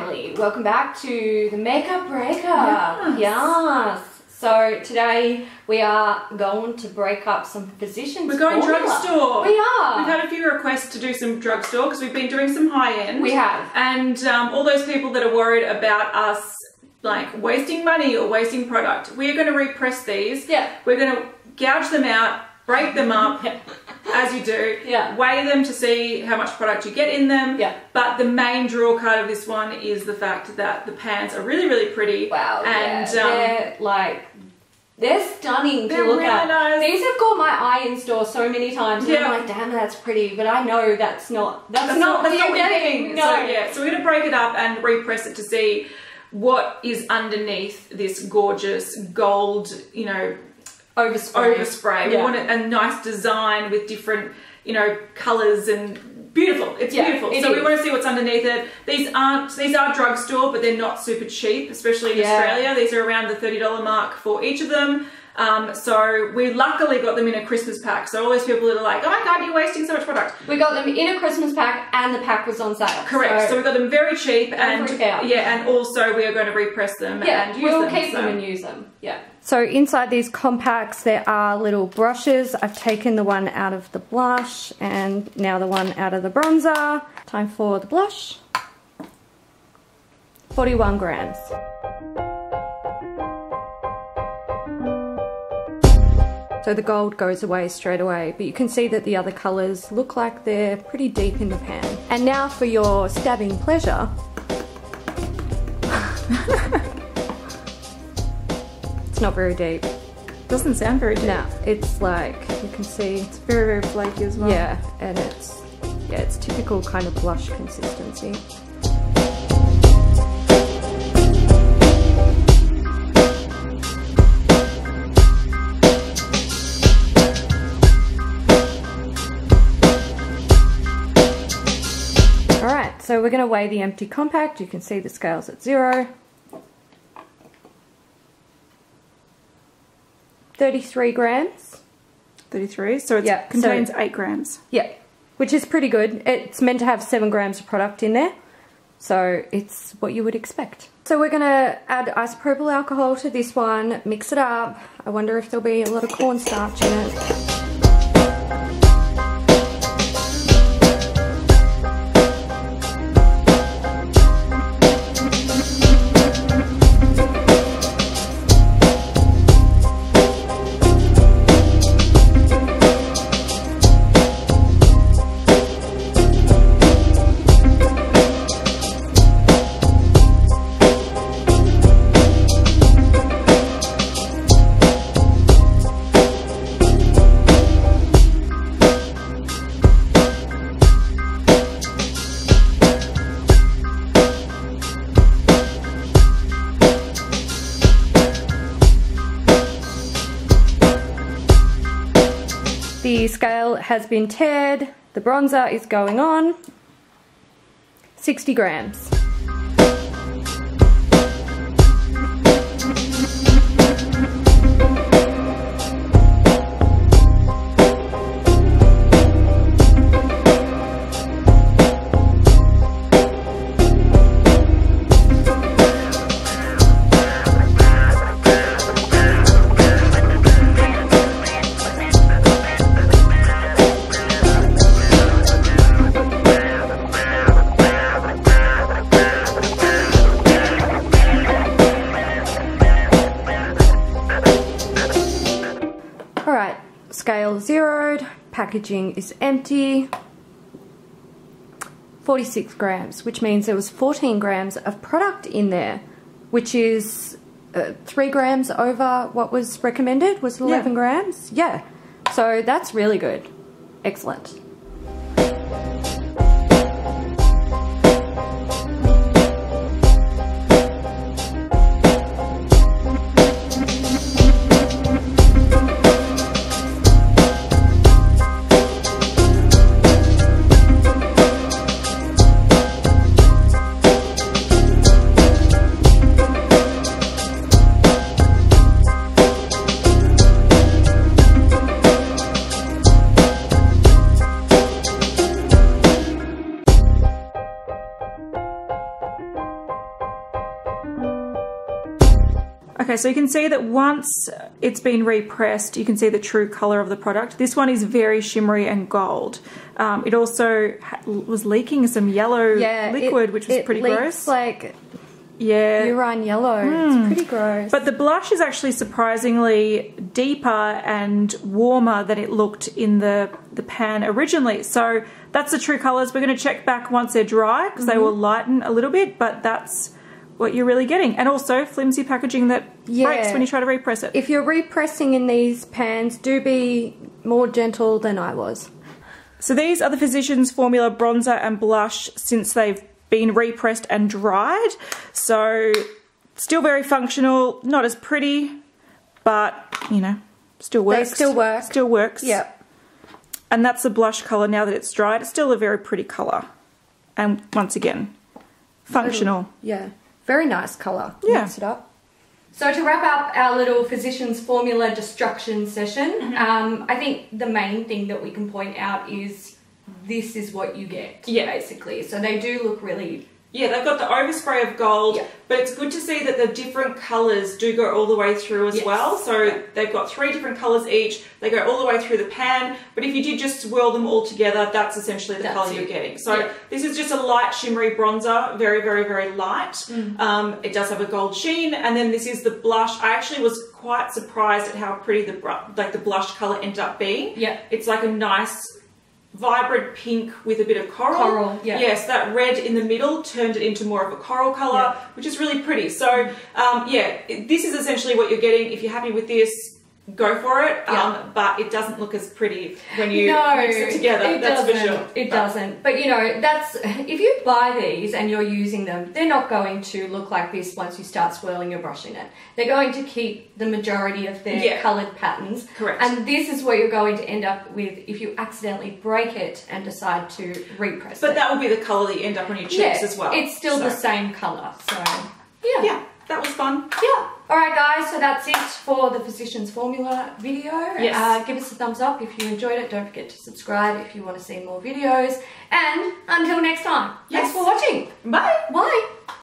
family, welcome back to the Makeup Breakup. Yes. Yes. So today we are going to break up some Physicians Formula. We're going drugstore. We are. We've had a few requests to do some drugstore because we've been doing some high end. We have. And all those people that are worried about us like wasting money or wasting product, we're going to repress these. Yeah. We're going to gouge them out, break them up. Yeah. As you do, yeah. Weigh them to see how much product you get in them. Yeah. But the main draw card of this one is the fact that the pants are really, really pretty. Wow. And yeah. They're like, they're stunning to look at. Nice. These have caught my eye in store so many times. Yeah. And I'm like, damn, that's pretty, but I know that's not what you're getting. No. So yeah, so we're gonna break it up and repress it to see what is underneath this gorgeous gold, you know. Overspray. Yeah. We want a nice design with different, you know, colours and beautiful. It's beautiful. We want to see what's underneath it. These are drugstore, but they're not super cheap, especially in Australia. These are around the $30 mark for each of them. So we luckily got them in a Christmas pack. So all those people that are like, oh my God, you're wasting so much product. We got them in a Christmas pack and the pack was on sale. Correct. So we got them very cheap and also we are going to repress them and use them. We'll keep them and use them. Yeah. So inside these compacts, there are little brushes. I've taken the one out of the blush and now the one out of the bronzer. Time for the blush. 41 grams. So the gold goes away straight away, but you can see that the other colours look like they're pretty deep in the pan. And now for your stabbing pleasure. It's not very deep. It doesn't sound very deep. No, it's like, you can see it's very, very flaky as well. Yeah, and it's typical kind of blush consistency. So we're going to weigh the empty compact. You can see the scale's at 0. 33 grams. 33, so it contains 8 grams. Yeah, which is pretty good. It's meant to have 7 grams of product in there. So it's what you would expect. So we're going to add isopropyl alcohol to this one, mix it up. I wonder if there'll be a lot of cornstarch in it. The scale has been teared, the bronzer is going on, 60 grams. Scale zeroed, packaging is empty, 46 grams, which means there was 14 grams of product in there, which is 3 grams over what was recommended, was 11 grams. Yeah, so that's really good. Excellent. Okay, so you can see that once it's been repressed, you can see the true color of the product. This one is very shimmery and gold. It also was leaking some yellow liquid, which was pretty gross. Like urine yellow. It's pretty gross. But the blush is actually surprisingly deeper and warmer than it looked in the pan originally. So that's the true colors. We're going to check back once they're dry because they will lighten a little bit, but that's what you're really getting. And also flimsy packaging that breaks when you try to repress it. If you're repressing in these pans, do be more gentle than I was. So these are the Physicians Formula bronzer and blush since they've been repressed and dried. So still very functional, not as pretty, but you know, still works. They still work. Still works. Yep. And that's the blush color now that it's dried. It's still a very pretty color. And once again, functional. Ooh, yeah. Very nice colour. Yeah. Mix it up. So to wrap up our little Physicians Formula destruction session, I think the main thing that we can point out is this is what you get, basically. So they do look really... Yeah, they've got the overspray of gold, but it's good to see that the different colours do go all the way through as well. So they've got 3 different colours each. They go all the way through the pan, but if you did just swirl them all together, that's essentially the colour you're getting. So this is just a light shimmery bronzer, very, very, very light. It does have a gold sheen, and then this is the blush. I actually was quite surprised at how pretty the blush colour ended up being. Yeah, it's like a nice... vibrant pink with a bit of coral. Yes, that red in the middle turned it into more of a coral colour, which is really pretty. So, yeah, this is essentially what you're getting. If you're happy with this, go for it. But it doesn't look as pretty when you mix it together, it doesn't. But, you know, that's if you buy these and you're using them, they're not going to look like this once you start swirling your brush in it. They're going to keep the majority of their coloured patterns. Correct. And this is what you're going to end up with if you accidentally break it and decide to repress it. But that will be the colour that you end up on your cheeks as well. It's still the same colour. So, yeah, that was fun. Yeah. Alright guys, so that's it for the Physicians Formula video. Give us a thumbs up if you enjoyed it. Don't forget to subscribe if you want to see more videos. And until next time, thanks for watching. Bye. Bye.